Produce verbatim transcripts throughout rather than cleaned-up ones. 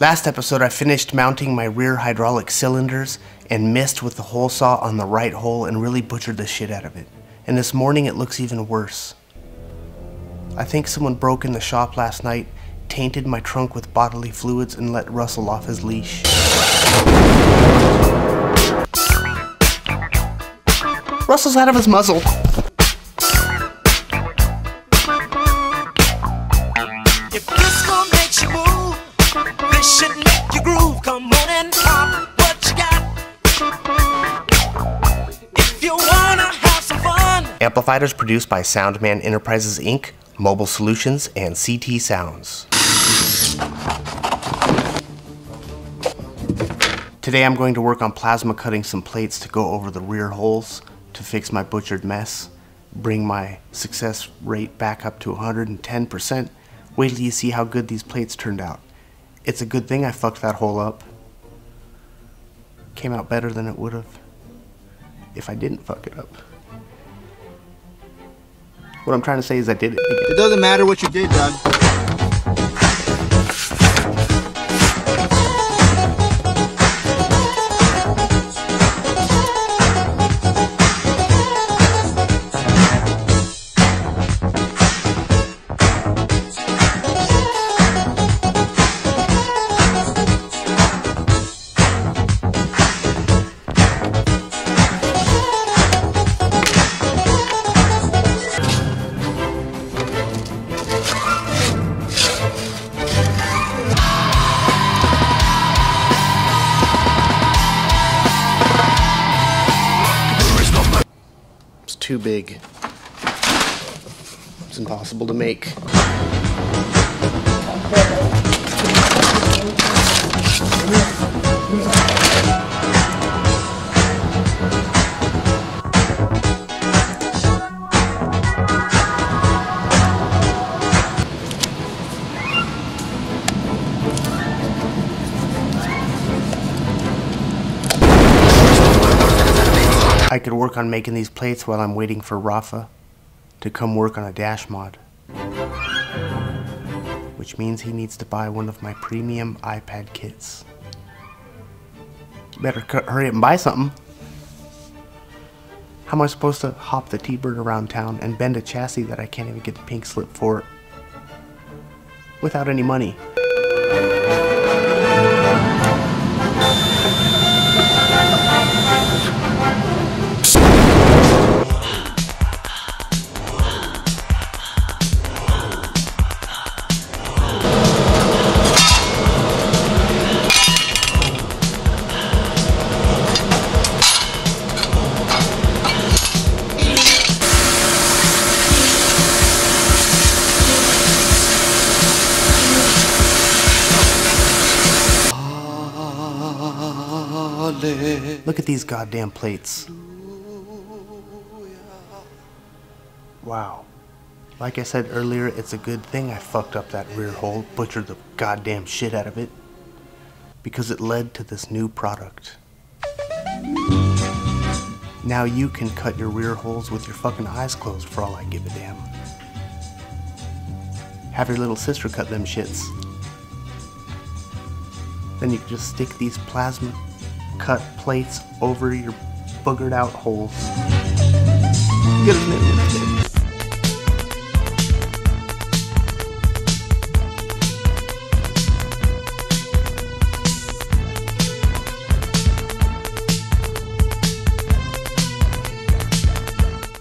Last episode I finished mounting my rear hydraulic cylinders and missed with the hole saw on the right hole and really butchered the shit out of it. And this morning it looks even worse. I think someone broke in the shop last night, tainted my trunk with bodily fluids and let Russell off his leash. Russell's out of his muzzle. If this one makes you move, this should make you groove. Come on and pop what you got. If you wanna have some fun. Amplified is produced by Soundman Enterprises, Incorporated, Mobile Solutions, and C T Sounds. Today I'm going to work on plasma cutting some plates to go over the rear holes to fix my butchered mess, bring my success rate back up to one hundred ten percent. Wait till you see how good these plates turned out. It's a good thing I fucked that hole up. Came out better than it would have if I didn't fuck it up. What I'm trying to say is I did it again. It doesn't matter what you did, Doug. Too big. It's impossible to make. I could work on making these plates while I'm waiting for Rafa to come work on a dash mod, which means he needs to buy one of my premium iPad kits. Better hurry up and buy something. How am I supposed to hop the T-Bird around town and bend a chassis that I can't even get the pink slip for without any money? Look at these goddamn plates. Wow. Like I said earlier, it's a good thing I fucked up that rear hole, butchered the goddamn shit out of it, because it led to this new product. Now you can cut your rear holes with your fucking eyes closed for all I give a damn. Have your little sister cut them shits. Then you can just stick these plasma cut plates over your boogered out holes. Get a minute with it.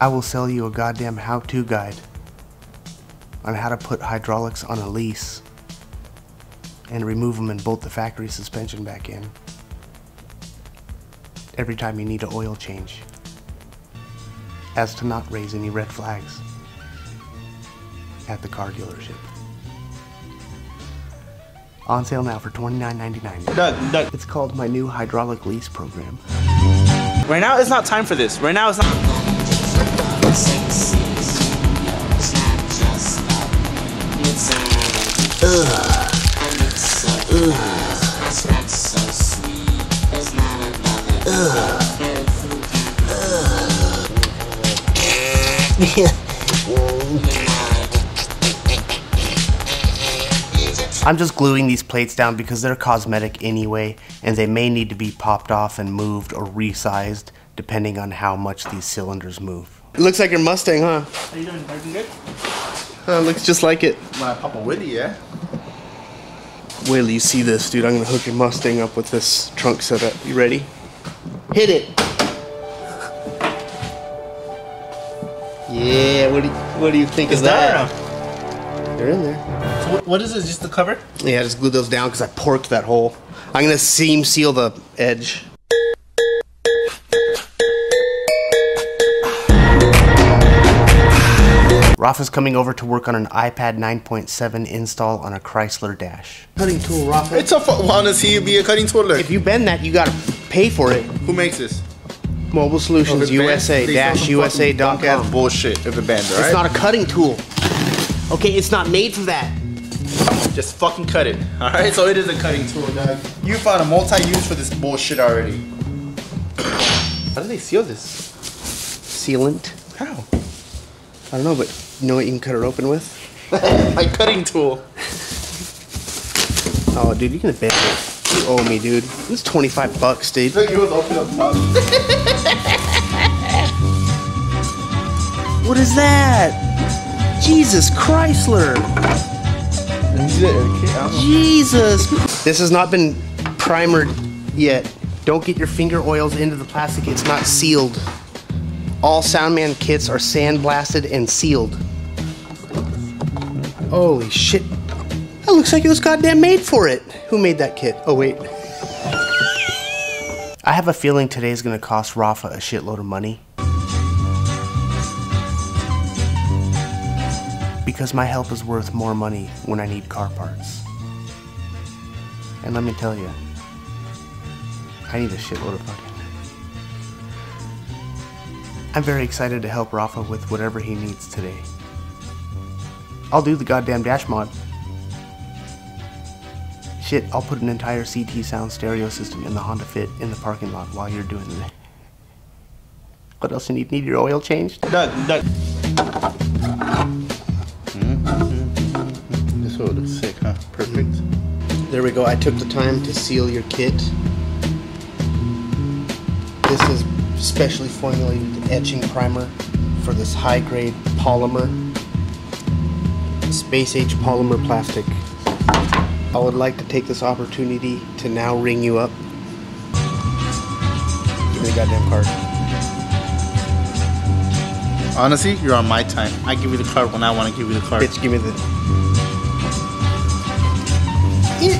I will sell you a goddamn how-to guide on how to put hydraulics on a lease and remove them and bolt the factory suspension back in every time you need an oil change, as to not raise any red flags at the car dealership. On sale now for twenty-nine ninety-nine. Doug, Doug. It's called my new hydraulic lease program. Right now it's not time for this. Right now it's not. Ugh. Ugh. Ugh. Ugh. Yeah. I'm just gluing these plates down because they're cosmetic anyway, and they may need to be popped off and moved or resized depending on how much these cylinders move. It looks like your Mustang, huh? How you doing? Everything good? Uh, looks just like it. My Papa Willie, yeah? Willie, you see this, dude? I'm gonna hook your Mustang up with this trunk setup. You ready? Hit it! Yeah, what do you, what do you think of that? They're in there. So what, what is this, just the cover? Yeah, I just glued those down because I porked that hole. I'm going to seam seal the edge. Rafa's coming over to work on an iPad nine point seven install on a Chrysler dash. Cutting tool, Rafa. It's a fun one to see be a cutting tool. If you bend that, you got to pay for it. Who makes this? Mobile Solutions U S A dash U S A dot com. That's bullshit if it bends, all right? It's not a cutting tool. Okay, it's not made for that. Just fucking cut it, all right? So it is a cutting tool, dog. You found a multi-use for this bullshit already. How do they seal this? Sealant. How? I don't know, but you know what you can cut it open with? My cutting tool. Oh, dude, you're gonna bend it. You owe me, dude. This is twenty-five bucks, dude. Look, it was open up top. What is that? Jesus Chrysler. Jesus. This has not been primered yet. Don't get your finger oils into the plastic. It's not sealed. All Soundman kits are sandblasted and sealed. Holy shit. That looks like it was goddamn made for it. Who made that kit? Oh, wait. I have a feeling today's gonna cost Rafa a shitload of money. Because my help is worth more money when I need car parts. And let me tell you, I need a shitload of money. I'm very excited to help Rafa with whatever he needs today. I'll do the goddamn dash mod. Shit, I'll put an entire C T Sound stereo system in the Honda Fit in the parking lot while you're doing that. What else you need? Need your oil changed? Doug, Doug. Mm-hmm. This one looks sick, huh? Perfect. There we go. I took the time to seal your kit. This is specially formulated etching primer for this high-grade polymer, space-age polymer plastic. I would like to take this opportunity to now ring you up. Give me the goddamn card. Honestly, you're on my time. I give you the card when I want to give you the card. Bitch, give me the... Ew! Ew.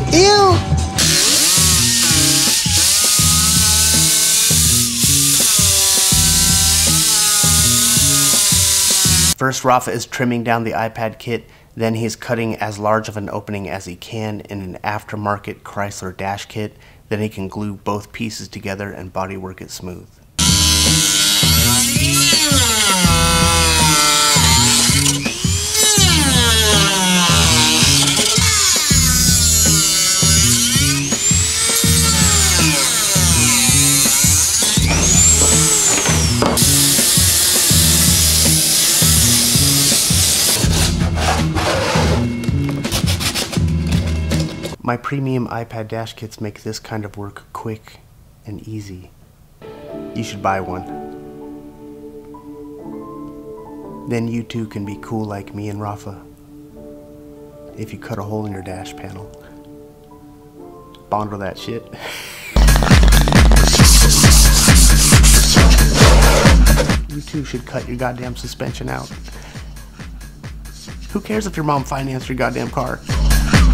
First, Rafa is trimming down the iPad kit. Then he's cutting as large of an opening as he can in an aftermarket Chrysler dash kit. Then he can glue both pieces together and bodywork it smooth. My premium iPad dash kits make this kind of work quick and easy. You should buy one. Then you too can be cool like me and Rafa. If you cut a hole in your dash panel. Bondo that shit. You too should cut your goddamn suspension out. Who cares if your mom financed your goddamn car?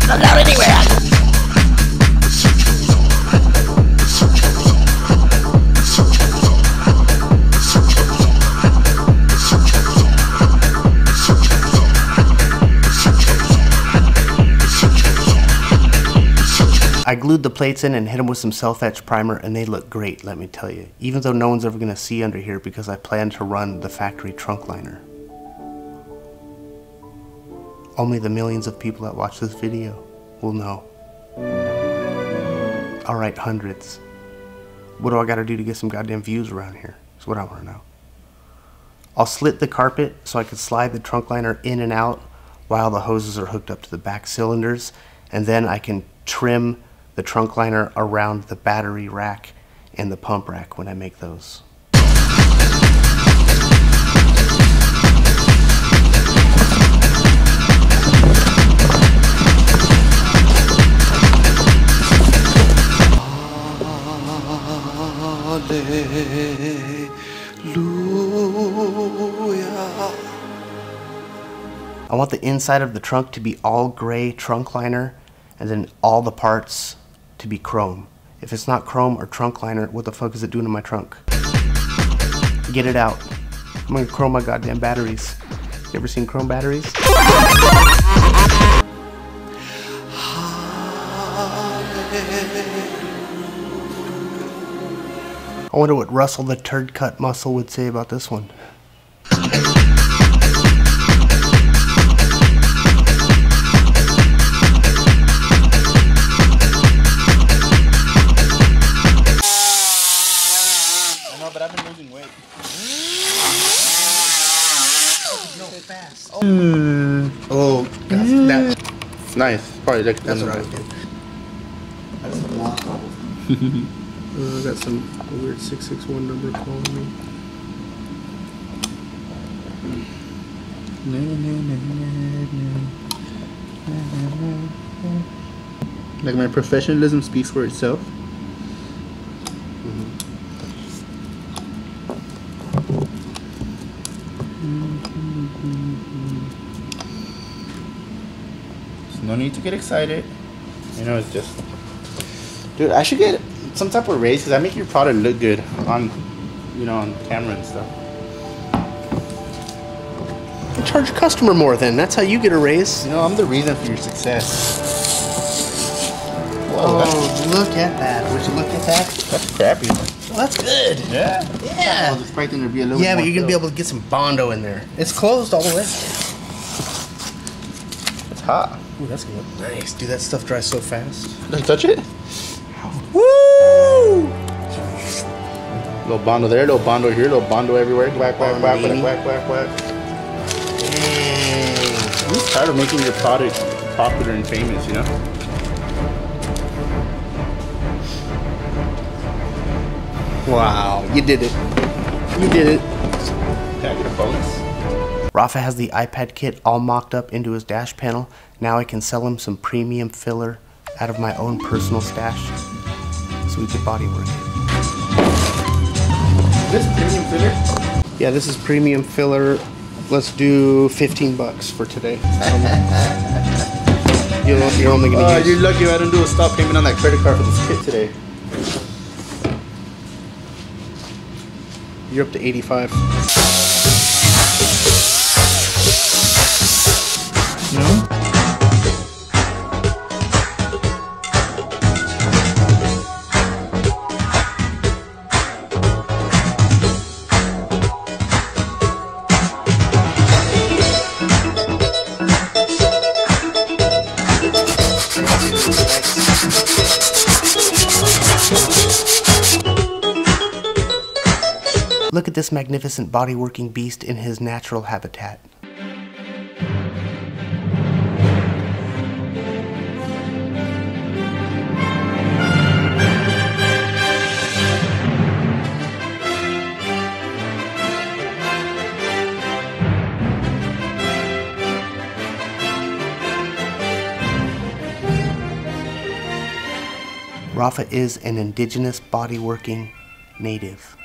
I'm not anywhere! I glued the plates in and hit them with some self-etch primer, and they look great, let me tell you. Even though no one's ever going to see under here because I plan to run the factory trunk liner. Only the millions of people that watch this video will know. Alright, hundreds. What do I gotta do to get some goddamn views around here? That's what I wanna know. I'll slit the carpet so I can slide the trunk liner in and out while the hoses are hooked up to the back cylinders, and then I can trim the trunk liner around the battery rack and the pump rack when I make those. I want the inside of the trunk to be all gray trunk liner, and then all the parts to be chrome. If it's not chrome or trunk liner, what the fuck is it doing in my trunk? Get it out. I'm gonna chrome my goddamn batteries. You ever seen chrome batteries? I wonder what Russell the turd cut muscle would say about this one. Mm. Oh, that's, that's nice. Probably like that's what I was doing. That's a lot. uh, I got some weird six six one number calling me. Like my professionalism speaks for itself. No need to get excited. You know, it's just... Dude, I should get some type of raise because I make your product look good on, you know, on camera and stuff. You charge your customer more then. That's how you get a raise. You know, I'm the reason for your success. Whoa, oh, look at that. Would you look at that? That's crappy. Well, that's good. Yeah? Yeah. I was expecting to be a little Yeah, but you're going to be able to get some Bondo in there. It's closed all the way. It's hot. Ooh, that's good. Nice. Dude, that stuff dries so fast. Don't touch it. Woo! Little Bondo there, little Bondo here, little Bondo everywhere. Whack, whack, whack, whack, whack, whack, whack. Dang. I'm just tired of making your product popular and famous, you know? Wow, you did it. You did it. Can I get a bonus? Rafa has the iPad kit all mocked up into his dash panel. Now I can sell him some premium filler out of my own personal stash so we could body work. This premium filler? Yeah, this is premium filler. Let's do fifteen bucks for today. Um, you're, you're only gonna uh, use... You're lucky I didn't do a stop payment on that credit card for this kit today. You're up to eighty-five. Look at this magnificent bodyworking beast in his natural habitat. Rafa is an indigenous bodyworking native,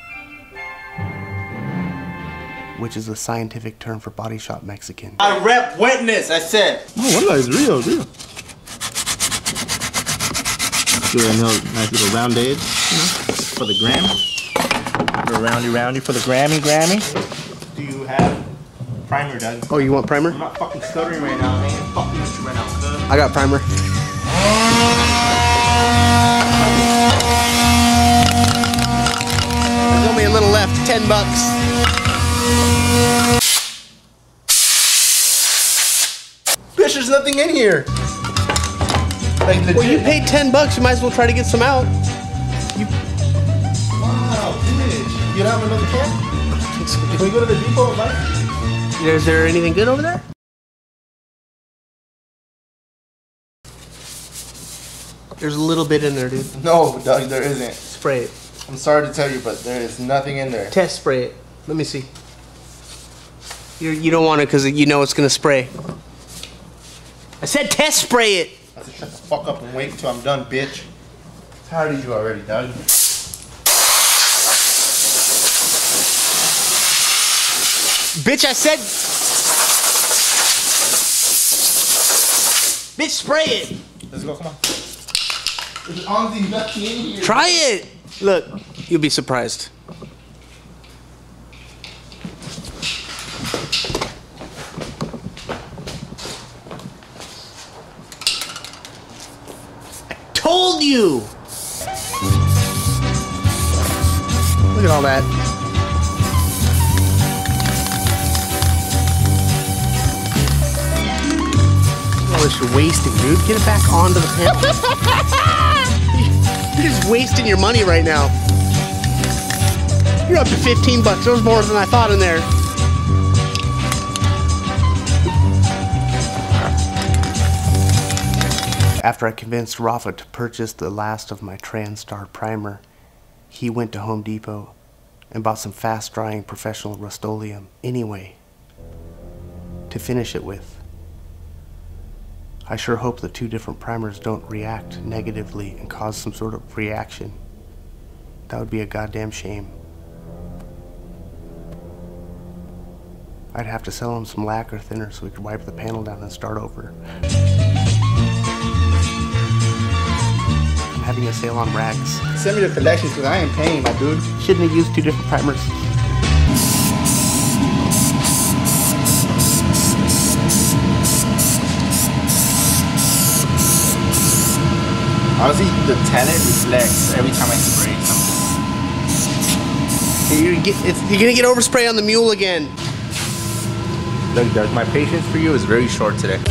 which is a scientific term for body shop Mexican. I rep wetness, I said. Oh, what is real, real. Do a nice little round edge, you know, for the gram. A little roundy roundy for the Grammy Grammy. Do you have primer, Doug? Oh, you want primer? I'm not fucking stuttering right now, man. I'm fucking with you right now, cuz. I got primer. There's only a little left, ten bucks. Bitch, there's nothing in here. Like legit. Well, you paid ten bucks, you might as well try to get some out. You... Wow, bitch. You don't have another can? Can we go to the depot and buy? Is there anything good over there? There's a little bit in there, dude. No, Doug, there isn't. Spray it. I'm sorry to tell you, but there is nothing in there. Test spray it. Let me see. You're, you don't want it because you know it's going to spray. I said test spray it. I said shut the fuck up and wait until I'm done, bitch. I'm tired of you already, Doug. Bitch, I said... Bitch, spray it. Let's go, come on. It's on the nothing in here. Try it. Look, you'll be surprised. I told you. Look at all that. You're wasting, dude. Get it back onto the panel. You're just wasting your money right now. You're up to fifteen bucks. There's more than I thought in there. After I convinced Rafa to purchase the last of my Transtar primer, he went to Home Depot and bought some fast-drying professional Rust-Oleum anyway to finish it with. I sure hope the two different primers don't react negatively and cause some sort of reaction. That would be a goddamn shame. I'd have to sell him some lacquer thinner so we could wipe the panel down and start over. I'm having a sale on rags. Send me the collections because I ain't paying, my dude. Shouldn't have used two different primers. Honestly, the tannin reflects every time I spray something. You're, get, it's, you're gonna get overspray on the mule again. Look, Doug, my patience for you is very short today.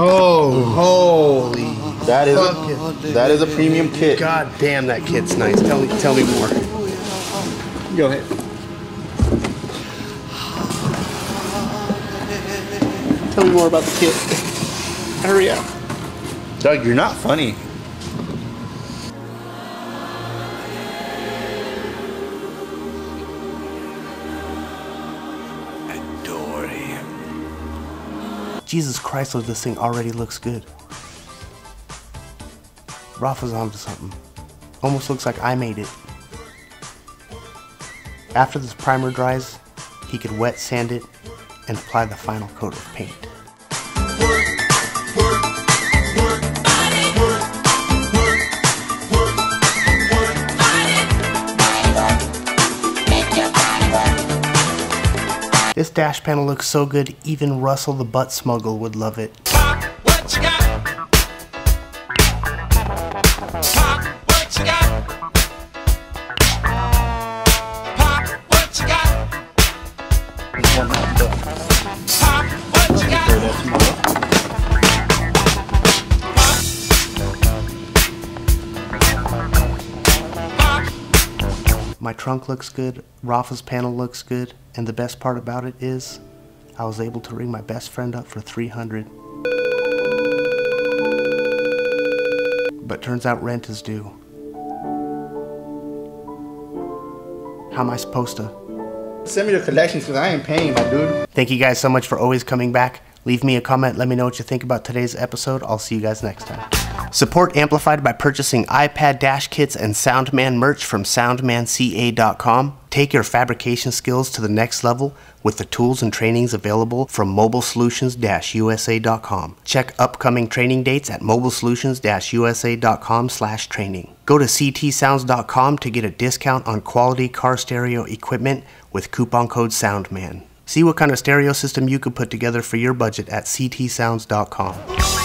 Oh, holy! That is a, that is a premium kit. God damn, that kit's nice. Tell me, tell me more. Go ahead. Tell me more about the kit. Hurry up, Doug. You're not funny. Jesus Chrysler, this thing already looks good. Rafa's onto something. Almost looks like I made it. After this primer dries, he could wet sand it and apply the final coat of paint. This dash panel looks so good, even Russell the butt smuggle would love it. Talk what you got. Talk what you got. Talk what you got. Talk what you got. My trunk looks good, Rafa's panel looks good. And the best part about it is, I was able to ring my best friend up for three hundred. But turns out rent is due. How am I supposed to? Send me the collections because I ain't paying, my dude. Thank you guys so much for always coming back. Leave me a comment. Let me know what you think about today's episode. I'll see you guys next time. Support Amplified by purchasing iPad dash kits and Soundman merch from soundman c a dot com. Take your fabrication skills to the next level with the tools and trainings available from mobile solutions dash u s a dot com. Check upcoming training dates at mobile solutions dash u s a dot com slash training. Go to c t sounds dot com to get a discount on quality car stereo equipment with coupon code Soundman. See what kind of stereo system you could put together for your budget at c t sounds dot com.